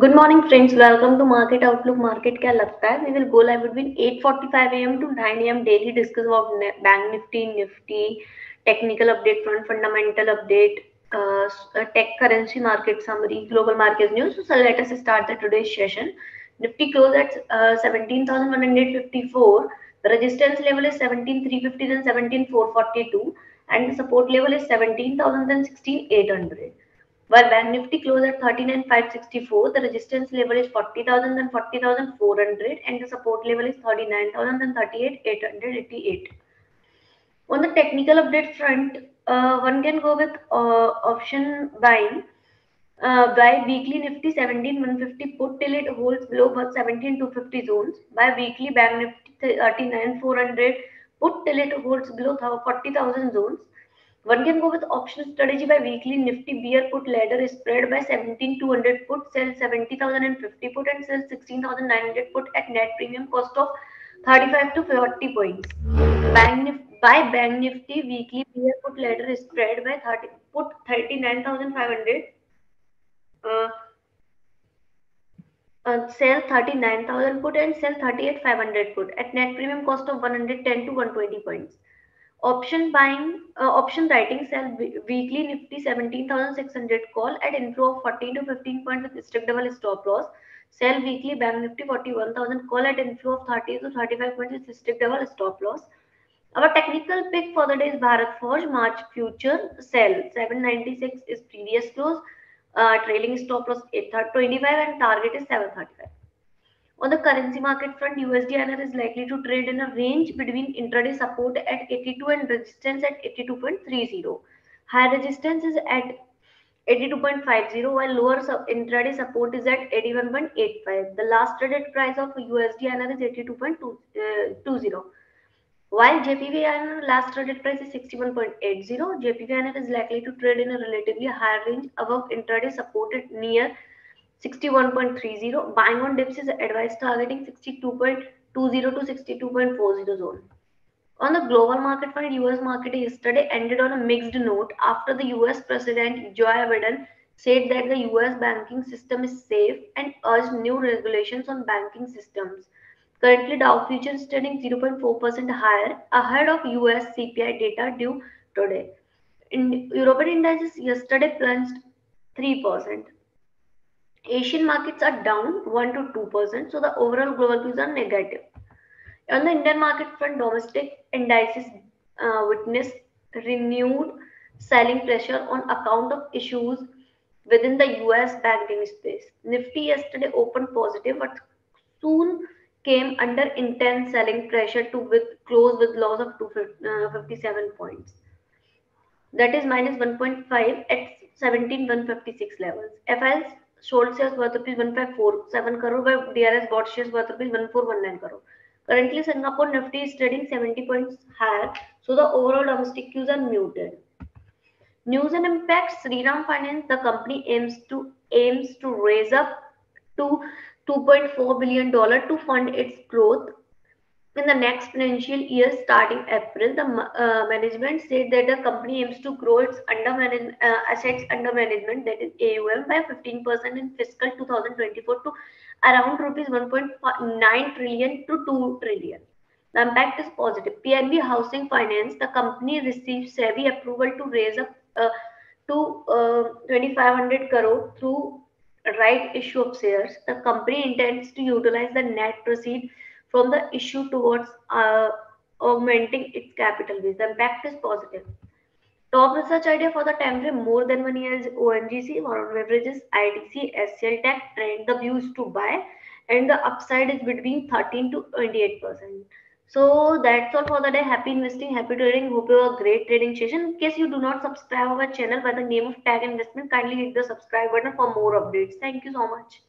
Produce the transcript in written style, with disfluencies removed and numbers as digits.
Good morning friends, welcome to Market Outlook. Market क्या लगता है? We will go live between 8:45 AM to 9 AM daily. Discuss about Bank Nifty, Nifty, technical update, fundamental update, tech currency market summary, global market news. So let us start the today's session. Nifty closed at 17,154. The resistance level is 17,350 and 17,442, and the support level is 17,000 and 16,800. While Bank Nifty closed at 39,564, the resistance level is 40,000 and 40,400, and the support level is 39,000 and 38,888. On the technical update front, one can go with option buying. Buy weekly Nifty 17,150 put till it holds below but 17,250 zones. Buy weekly Bank Nifty 39,400 put till it holds below 40,000 zones. One can go with option strategy by weekly Nifty bear put ladder is spread by 17,200 put, sell 70,050 put and sell 16,900 put at net premium cost of 35 to 40 points. Buy Bank Nifty weekly bear put ladder is spread by 39,500, sell 39,000 put and sell 38,500 put at net premium cost of 110 to 120 points. Option writing, sell weekly Nifty 17,600 call at inflow of 14 to 15 points with strict double stop loss. Sell weekly Bank Nifty 41,000 call at inflow of 30 to 35 points with strict double stop loss. Our technical pick for the day is Bharat Forge March future sell 796 is previous close, trailing stop loss 825 and target is 735. On the currency market front, USD/INR is likely to trade in a range between intraday support at 82 and resistance at 82.30. High resistance is at 82.50 while lower intraday support is at 81.85. The last traded price of USD/INR is 82.20. While JPY/INR last traded price is 61.80, JPY/INR is likely to trade in a relatively higher range above intraday support at near 61.30. Buying on dips is advised targeting 62.20 to 62.40 zone. On the global market front, US market yesterday ended on a mixed note after the US President Joe Biden said that the US banking system is safe and urged new regulations on banking systems. Currently, Dow futures trading 0.4% higher ahead of US CPI data due today. In European indices yesterday plunged 3%. Asian markets are down 1 to 2%, so the overall global views are negative. On the Indian market front, domestic indices witnessed renewed selling pressure on account of issues within the US banking space. Nifty yesterday opened positive but soon came under intense selling pressure to close with loss of 257 points. That is minus 1.5 at 17,156 levels. FIIs sold shares worth rupees 1,547 crore, while DRS bought shares worth rupees 1,419 crore. Currently, Singapore Nifty is trading 70 points higher, so the overall domestic cues are muted. News and impacts: Sriram Finance, the company aims to raise up to $2.4 billion to fund its growth in the next financial year starting April. The management said that the company aims to grow its assets under management, that is AUM, by 15% in fiscal 2024 to around rupees 1.9 trillion to 2 trillion. The impact is positive. PNB Housing Finance, the company received SEBI approval to raise up to 2,500 crore through right issue of shares. The company intends to utilize the net proceeds from the issue towards augmenting its capital base. The impact is positive. Top research idea for the time frame more than 1 year is ONGC, more on beverages, IDC, SCL Tech, and the views to buy, and the upside is between 13 to 28%. So that's all for the day. Happy investing, happy trading. Hope you have a great trading session. In case you do not subscribe our channel by the name of Tag Investment, kindly hit the subscribe button for more updates. Thank you so much.